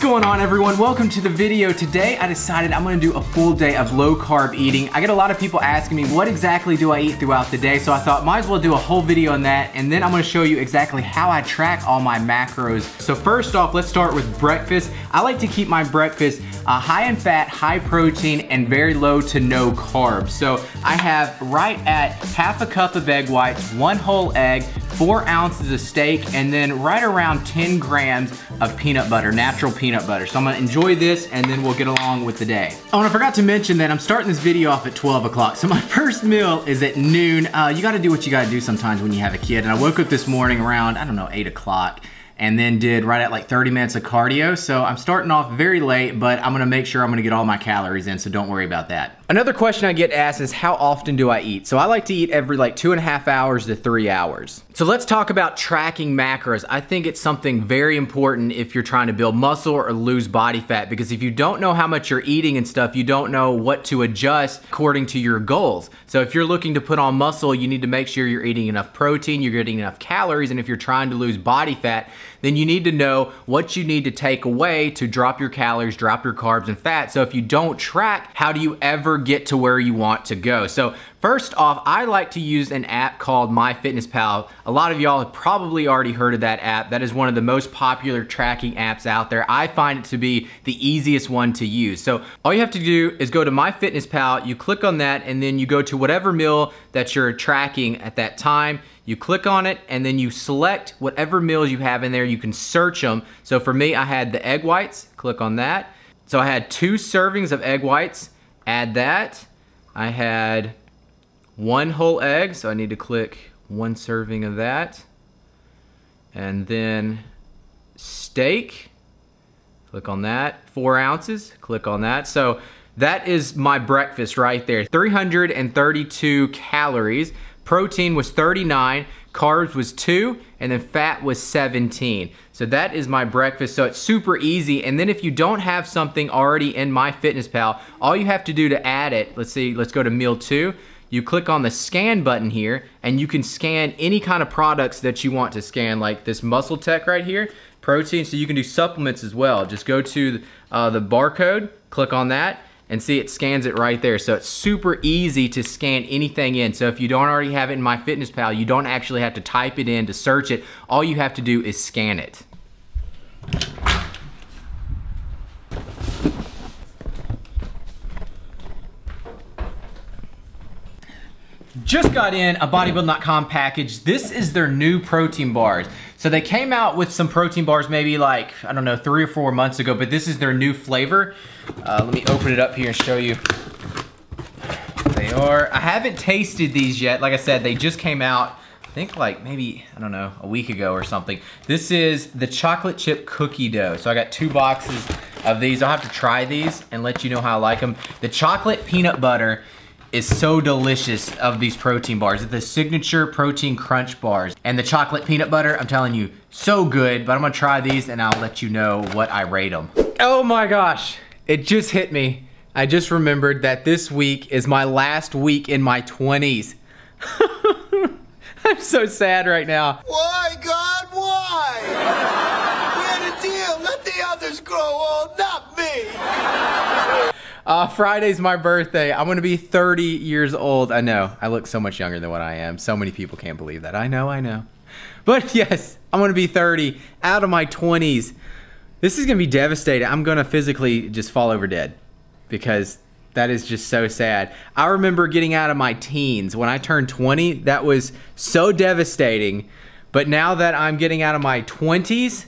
What's going on, everyone? Welcome to the video. Today I decided I'm gonna do a full day of low carb eating. I get a lot of people asking me what exactly do I eat throughout the day, so I thought might as well do a whole video on that, and then I'm gonna show you exactly how I track all my macros. So first off, let's start with breakfast. I like to keep my breakfast high in fat, high protein, and very low to no carbs. So I have right at half a cup of egg whites, one whole egg, 4 ounces of steak, and then right around 10 grams of peanut butter, natural peanut butter. So I'm gonna enjoy this and then we'll get along with the day. Oh, and I forgot to mention that I'm starting this video off at 12 o'clock. So my first meal is at noon. You gotta do what you gotta do sometimes when you have a kid. And I woke up this morning around, I don't know, 8 o'clock, and then did right at like 30 minutes of cardio. So I'm starting off very late, but I'm gonna make sure I'm gonna get all my calories in, so don't worry about that. Another question I get asked is how often do I eat? So I like to eat every like 2.5 hours to 3 hours. So let's talk about tracking macros. I think it's something very important if you're trying to build muscle or lose body fat, because if you don't know how much you're eating and stuff, you don't know what to adjust according to your goals. So if you're looking to put on muscle, you need to make sure you're eating enough protein, you're getting enough calories, and if you're trying to lose body fat, then you need to know what you need to take away to drop your calories, drop your carbs and fat. So if you don't track, how do you ever get to where you want to go? So first off, I like to use an app called MyFitnessPal. A lot of y'all have probably already heard of that app. That is one of the most popular tracking apps out there. I find it to be the easiest one to use. So all you have to do is go to MyFitnessPal, you click on that, and then you go to whatever meal that you're tracking at that time. You click on it and then you select whatever meals you have in there. You can search them. So for me, I had the egg whites, click on that. So I had 2 servings of egg whites, add that. I had 1 whole egg, so I need to click 1 serving of that. And then steak, click on that. 4 ounces, click on that. So that is my breakfast right there. 332 calories. Protein was 39, carbs was 2, and then fat was 17. So that is my breakfast, so it's super easy. And then if you don't have something already in MyFitnessPal, all you have to do to add it, let's go to meal 2. You click on the scan button here, and you can scan any kind of products that you want to scan, like this MuscleTech right here, protein, so you can do supplements as well. Just go to the barcode, click on that, and see, it scans it right there. So it's super easy to scan anything in. So if you don't already have it in MyFitnessPal, you don't actually have to type it in to search it. All you have to do is scan it. Just got in a bodybuilding.com package. This is their new protein bars. So they came out with some protein bars maybe like, I don't know, 3 or 4 months ago, but this is their new flavor. Let me open it up here and show you. They are, I haven't tasted these yet. Like I said, they just came out, I think like maybe, I don't know, a week ago or something. This is the chocolate chip cookie dough. So I got 2 boxes of these. I'll have to try these and let you know how I like them. The chocolate peanut butter is so delicious of these protein bars. It's the signature protein crunch bars. And the chocolate peanut butter, I'm telling you, so good, but I'm gonna try these and I'll let you know what I rate them. Oh my gosh, it just hit me. I just remembered that this week is my last week in my 20s. I'm so sad right now. Why, God, why? We had a deal, let the others grow old, not me. Friday's my birthday. I'm gonna be 30 years old. I know, I look so much younger than what I am. So many people can't believe that. I know. But yes, I'm gonna be 30, out of my 20s. This is gonna be devastating. I'm gonna physically just fall over dead, because that is just so sad. I remember getting out of my teens. When I turned 20, that was so devastating. But now that I'm getting out of my 20s,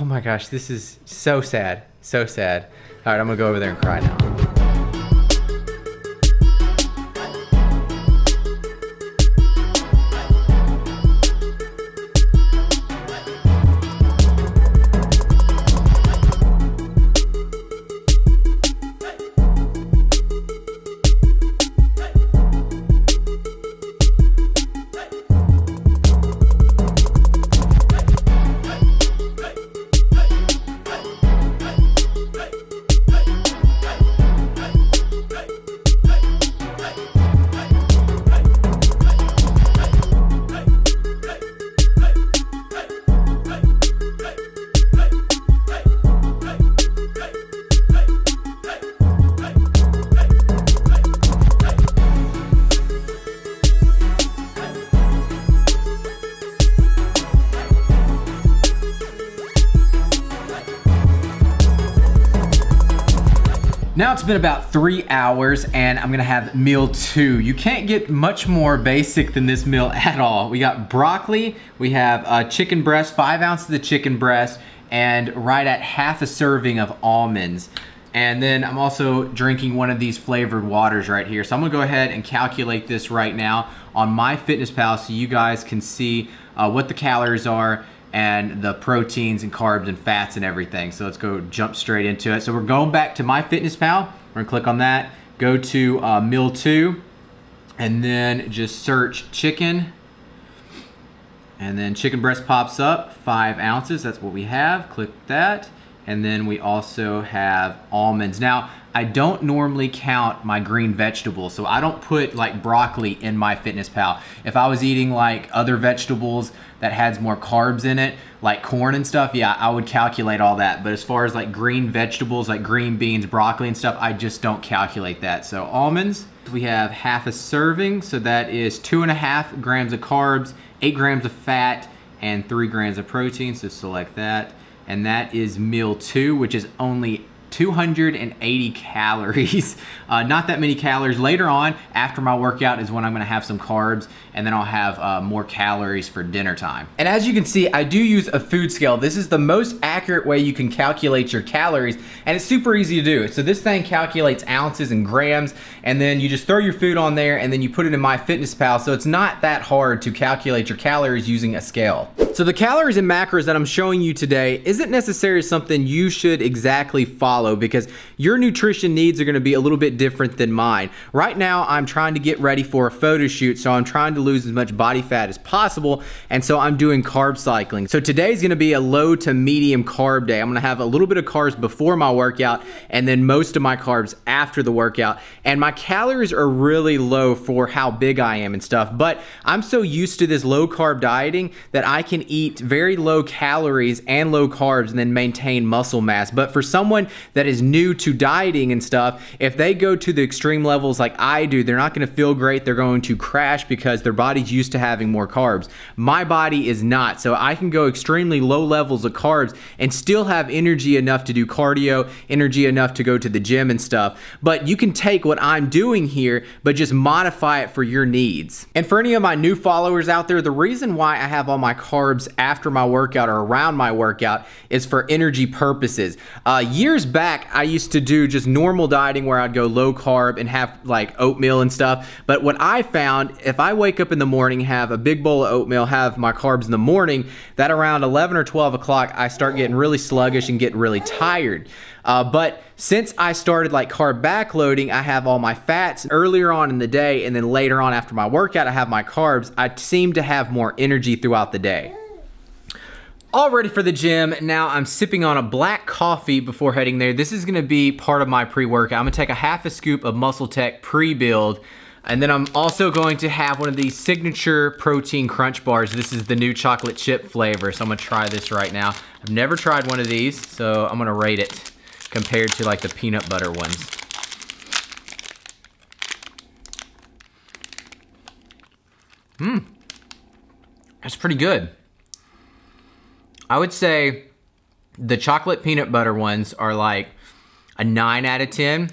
oh my gosh, this is so sad, so sad. All right, I'm gonna go over there and cry now. Now it's been about 3 hours and I'm gonna have meal 2. You can't get much more basic than this meal at all. We got broccoli, we have chicken breast, 5 ounces of chicken breast, and right at half a serving of almonds. And then I'm also drinking one of these flavored waters right here. So I'm gonna go ahead and calculate this right now on MyFitnessPal so you guys can see what the calories are and the proteins and carbs and fats and everything. So let's go jump straight into it. So we're going back to MyFitnessPal. We're gonna click on that, go to meal 2, and then just search chicken. And then chicken breast pops up, 5 ounces, that's what we have, click that. And then we also have almonds. Now, I don't normally count my green vegetables, so I don't put like broccoli in MyFitnessPal. If I was eating like other vegetables that has more carbs in it, like corn and stuff, yeah, I would calculate all that. But as far as like green vegetables, like green beans, broccoli and stuff, I just don't calculate that. So almonds, we have half a serving, so that is 2.5 grams of carbs, 8 grams of fat, and 3 grams of protein, so select that. And that is meal 2, which is only 280 calories. Not that many calories. Later on, after my workout is when I'm gonna have some carbs, and then I'll have more calories for dinner time. And as you can see, I do use a food scale. This is the most accurate way you can calculate your calories, and it's super easy to do. So this thing calculates ounces and grams, and then you just throw your food on there, and then you put it in MyFitnessPal, so it's not that hard to calculate your calories using a scale. So the calories and macros that I'm showing you today isn't necessarily something you should exactly follow, because your nutrition needs are going to be a little bit different than mine. Right now, I'm trying to get ready for a photo shoot, so I'm trying to lose as much body fat as possible, and so I'm doing carb cycling. So today's going to be a low to medium carb day. I'm going to have a little bit of carbs before my workout, and then most of my carbs after the workout. And my calories are really low for how big I am and stuff, but I'm so used to this low carb dieting that I can eat very low calories and low carbs and then maintain muscle mass. But for someone that is new to dieting and stuff, if they go to the extreme levels like I do, they're not gonna feel great, they're going to crash because their body's used to having more carbs. My body is not, so I can go extremely low levels of carbs and still have energy enough to do cardio, energy enough to go to the gym and stuff. But you can take what I'm doing here, but just modify it for your needs. And for any of my new followers out there, the reason why I have all my carbs after my workout or around my workout is for energy purposes. Years back, I used to do just normal dieting where I'd go low carb and have like oatmeal and stuff. But what I found, if I wake up in the morning, have a big bowl of oatmeal, have my carbs in the morning, that around 11 or 12 o'clock, I start getting really sluggish and getting really tired. But since I started like carb backloading, I have all my fats earlier on in the day, and then later on after my workout, I have my carbs. I seem to have more energy throughout the day. All ready for the gym. Now I'm sipping on a black coffee before heading there. This is gonna be part of my pre-workout. I'm gonna take a half a scoop of MuscleTech pre-build, and then I'm also going to have one of these signature protein crunch bars. This is the new chocolate chip flavor, so I'm gonna try this right now. I've never tried one of these, so I'm gonna rate it compared to like the peanut butter ones. That's pretty good. I would say the chocolate peanut butter ones are like a 9 out of 10.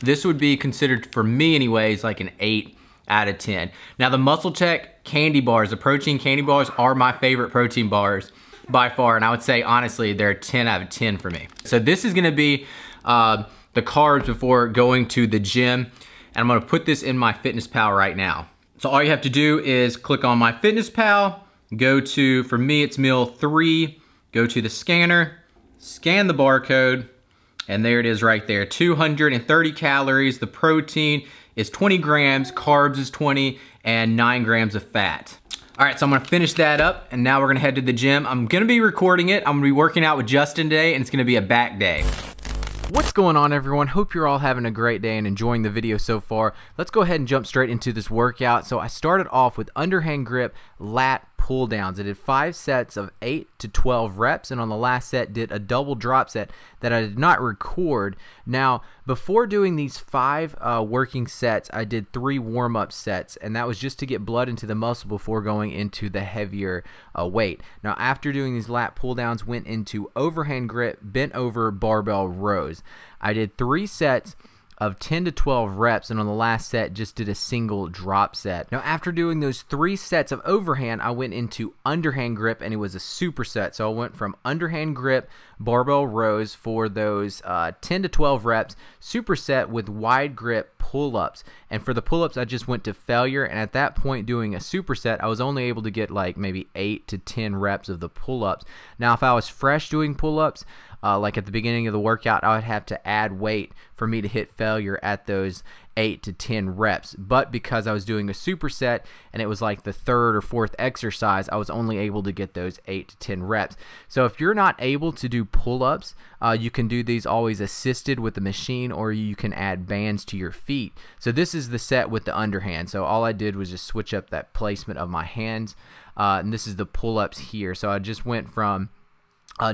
This would be considered, for me anyways, like an 8 out of 10. Now the MuscleTech candy bars, the protein candy bars, are my favorite protein bars by far, and I would say honestly they're 10 out of 10 for me. So this is gonna be the carbs before going to the gym, and I'm gonna put this in MyFitnessPal right now. So all you have to do is click on MyFitnessPal, go to, for me it's meal 3, go to the scanner, scan the barcode, and there it is right there, 230 calories. The protein is 20 grams, carbs is 20, and 9 grams of fat. All right, so I'm gonna finish that up, and now we're gonna head to the gym. I'm gonna be recording it. I'm gonna be working out with Justin today, and it's gonna be a back day. What's going on, everyone? Hope you're all having a great day and enjoying the video so far. Let's go ahead and jump straight into this workout. So I started off with underhand grip, lat pull downs. I did 5 sets of 8 to 12 reps, and on the last set did a double drop set that I did not record. Now before doing these 5 working sets, I did 3 warm-up sets, and that was just to get blood into the muscle before going into the heavier weight. Now after doing these lat pull downs, went into overhand grip, bent over barbell rows. I did 3 sets of 10 to 12 reps, and on the last set just did a single drop set. Now after doing those three sets of overhand, I went into underhand grip, and it was a superset. So I went from underhand grip, barbell rows for those 10 to 12 reps, superset with wide grip pull-ups. And for the pull-ups, I just went to failure, and at that point doing a superset, I was only able to get like maybe 8 to 10 reps of the pull-ups. Now if I was fresh doing pull-ups, like at the beginning of the workout, I would have to add weight for me to hit failure at those 8 to 10 reps. But because I was doing a superset and it was like the third or fourth exercise, I was only able to get those 8 to 10 reps. So if you're not able to do pull-ups, you can do these always assisted with the machine, or you can add bands to your feet. So this is the set with the underhand. So all I did was just switch up that placement of my hands, and this is the pull-ups here. So I just went from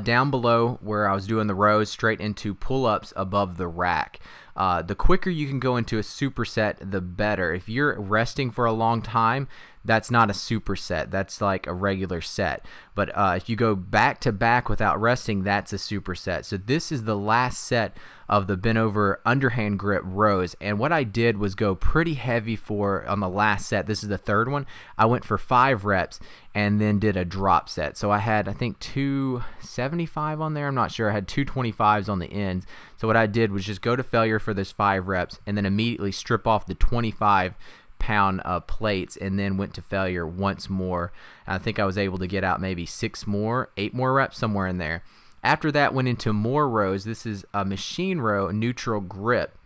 down below where I was doing the rows straight into pull-ups above the rack. The quicker you can go into a superset, the better. If you're resting for a long time, that's not a superset. That's like a regular set. But if you go back to back without resting, that's a superset. So this is the last set of the bent over underhand grip rows. And what I did was go pretty heavy for on the last set. This is the third one. I went for 5 reps and then did a drop set. So I had, I think, 275 on there. I'm not sure. I had 225s on the ends. So what I did was just go to failure for those 5 reps and then immediately strip off the 25-pound plates, and then went to failure once more. And I think I was able to get out maybe 8 more reps, somewhere in there. After that, went into more rows. This is a machine row, neutral grip.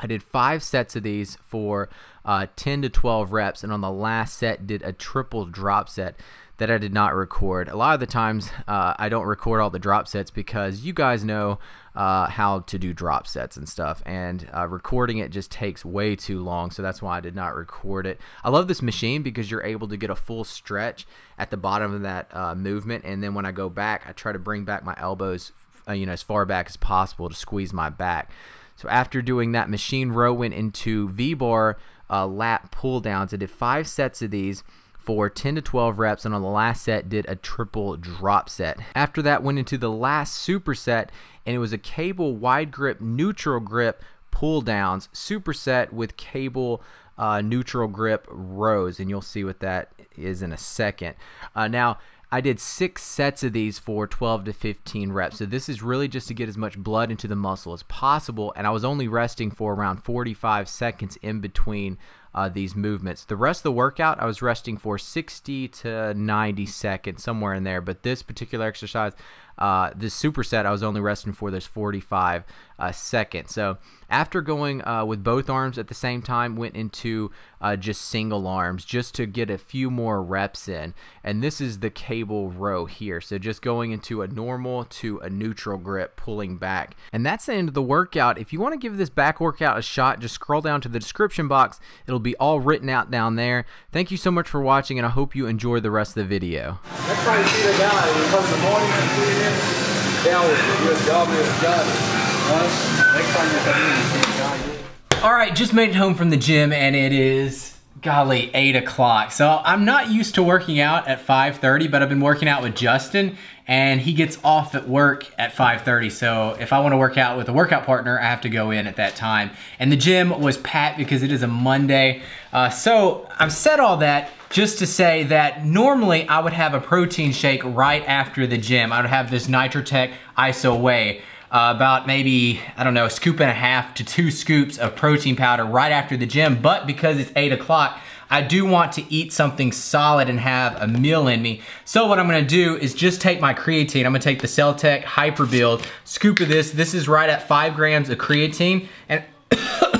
I did 5 sets of these for 10 to 12 reps, and on the last set did a triple drop set that I did not record. A lot of the times I don't record all the drop sets because you guys know how to do drop sets and stuff, and recording it just takes way too long, so that's why I did not record it. I love this machine because you're able to get a full stretch at the bottom of that movement, and then when I go back, I try to bring back my elbows you know, as far back as possible to squeeze my back. So after doing that machine row, went into V-bar lat pull downs. I did 5 sets of these for 10 to 12 reps, and on the last set did a triple drop set. After that, went into the last superset, and it was a cable wide grip neutral grip pull downs superset with cable neutral grip rows, and you'll see what that is in a second. Now I did 6 sets of these for 12 to 15 reps. So this is really just to get as much blood into the muscle as possible, and I was only resting for around 45 seconds in between these movements. The rest of the workout, I was resting for 60 to 90 seconds, somewhere in there. But this particular exercise, this superset, I was only resting for those 45 seconds. So after going with both arms at the same time, went into just single arms just to get a few more reps in. And this is the cable row here. So just going into a normal to a neutral grip, pulling back. And that's the end of the workout. If you want to give this back workout a shot, just scroll down to the description box. It'll be all written out down there. Thank you so much for watching, and I hope you enjoy the rest of the video. That's why you see the guy. He comes in the morning and sees him. Down with it. You're a job. Next time you come in, you see the guy. All right, just made it home from the gym, and it is, golly, 8 o'clock. So I'm not used to working out at 5:30, but I've been working out with Justin, and he gets off at work at 5:30. So if I want to work out with a workout partner, I have to go in at that time. And the gym was packed because it is a Monday. So I've said all that just to say that normally I would have a protein shake right after the gym. I would have this Nitro-Tech Iso Whey. About maybe, I don't know, a scoop and a half to 2 scoops of protein powder right after the gym, but because it's 8 o'clock, I do want to eat something solid and have a meal in me. So what I'm gonna do is just take my creatine. I'm gonna take the Cell-Tech Hyper-Build, scoop of this. This is right at 5 grams of creatine, and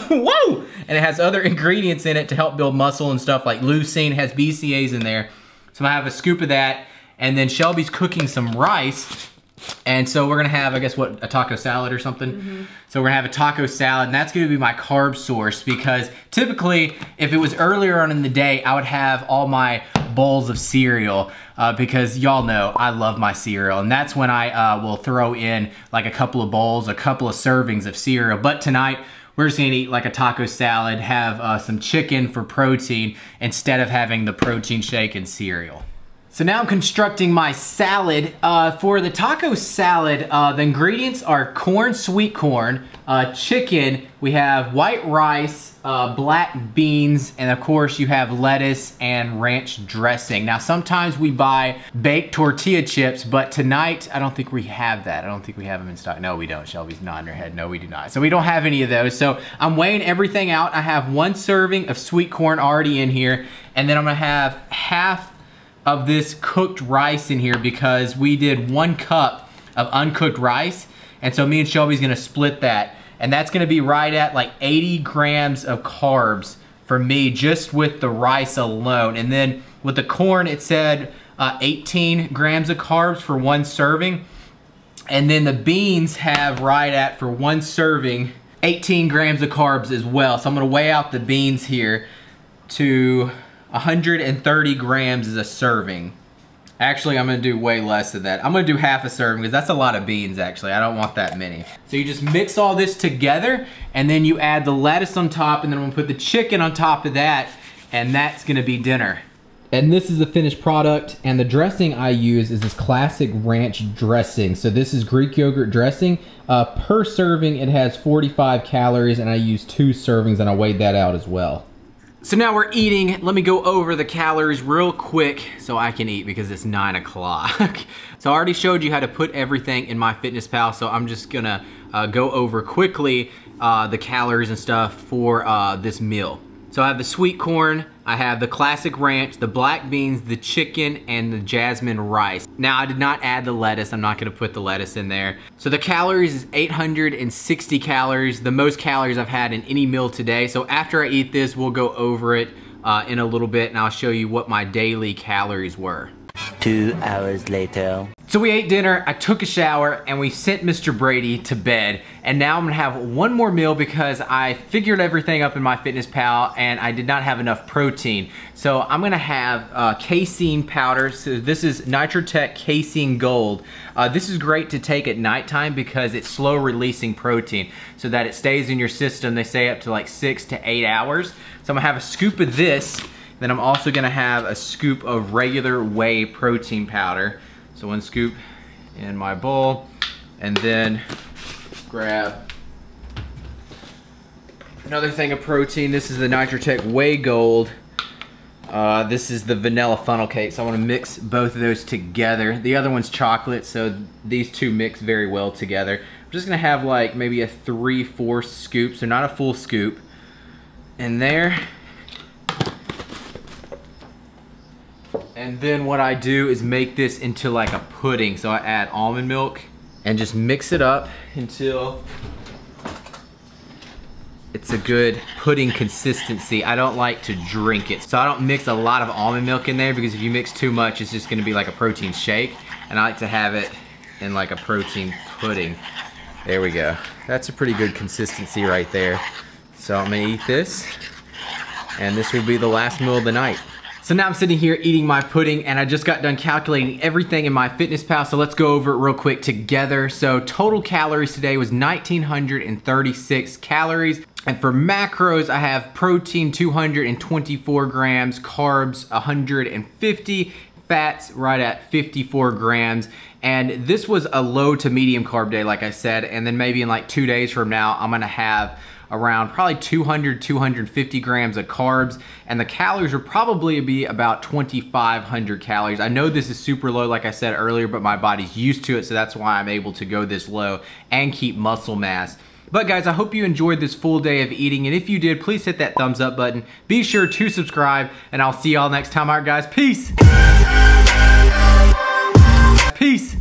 whoa! And it has other ingredients in it to help build muscle and stuff like leucine, has BCAAs in there. So I have a scoop of that, and then Shelby's cooking some rice. And so we're gonna have, I guess, what, a taco salad or something? Mm-hmm. So we're gonna have a taco salad, and that's gonna be my carb source, because typically, if it was earlier on in the day, I would have all my bowls of cereal, because y'all know I love my cereal, and that's when I will throw in like a couple of bowls, a couple of servings of cereal. But tonight, we're just gonna eat like a taco salad, have some chicken for protein, instead of having the protein shake and cereal. So now I'm constructing my salad. For the taco salad, the ingredients are corn, sweet corn, chicken, we have white rice, black beans, and of course you have lettuce and ranch dressing. Now sometimes we buy baked tortilla chips, but tonight I don't think we have that. I don't think we have them in stock. No, we don't. Shelby's nodding her head. No, we do not. So we don't have any of those. So I'm weighing everything out. I have one serving of sweet corn already in here, and then I'm gonna have half of this cooked rice in here because we did 1 cup of uncooked rice, and so me and Shelby's gonna split that, and that's gonna be right at like 80 grams of carbs for me just with the rice alone. And then with the corn, it said 18 grams of carbs for 1 serving, and then the beans have right at, for 1 serving, 18 grams of carbs as well. So I'm gonna weigh out the beans here to 130 grams is a serving. Actually, I'm gonna do way less than that. I'm gonna do half a serving because that's a lot of beans actually. I don't want that many. So you just mix all this together and then you add the lettuce on top, and then I'm gonna put the chicken on top of that, and that's gonna be dinner. And this is the finished product, and the dressing I use is this classic ranch dressing. So this is Greek yogurt dressing. Per serving, it has 45 calories, and I use 2 servings, and I weighed that out as well. So now we're eating. Let me go over the calories real quick so I can eat because it's 9 o'clock. So I already showed you how to put everything in MyFitnessPal, so I'm just gonna go over quickly the calories and stuff for this meal. So I have the sweet corn, I have the classic ranch, the black beans, the chicken, and the jasmine rice. Now I did not add the lettuce. I'm not gonna put the lettuce in there. So the calories is 860 calories, the most calories I've had in any meal today. So after I eat this, we'll go over it in a little bit, and I'll show you what my daily calories were. 2 hours later. So we ate dinner, I took a shower, and we sent Mr. Brady to bed. And now I'm gonna have 1 more meal because I figured everything up in MyFitnessPal and I did not have enough protein. So I'm gonna have casein powder. So this is Nitro-Tech Casein Gold. This is great to take at nighttime because it's slow releasing protein so that it stays in your system, they say up to like 6 to 8 hours. So I'm gonna have a scoop of this, then I'm also gonna have a scoop of regular whey protein powder. So 1 scoop in my bowl, and then grab another thing of protein. This is the Nitro-Tech Whey Gold. This is the vanilla funnel cake. So I want to mix both of those together. The other one's chocolate, so these two mix very well together. I'm just gonna have like maybe a 3/4 scoop, so not a full scoop, in there. And then what I do is make this into like a pudding. So I add almond milk and just mix it up until it's a good pudding consistency. I don't like to drink it. So I don't mix a lot of almond milk in there because if you mix too much, it's just gonna be like a protein shake. And I like to have it in like a protein pudding. There we go. That's a pretty good consistency right there. So I'm gonna eat this, and this will be the last meal of the night. So now I'm sitting here eating my pudding, and I just got done calculating everything in MyFitnessPal, so let's go over it real quick together. So total calories today was 1,936 calories. And for macros, I have protein 224 grams, carbs 150, fats right at 54 grams. And this was a low to medium carb day, like I said, and then maybe in like 2 days from now, I'm gonna have around probably 200, 250 grams of carbs, and the calories will probably be about 2,500 calories. I know this is super low, like I said earlier, but my body's used to it, so that's why I'm able to go this low and keep muscle mass. But guys, I hope you enjoyed this full day of eating, and if you did, please hit that thumbs up button. Be sure to subscribe, and I'll see y'all next time. All right, guys, peace. Peace.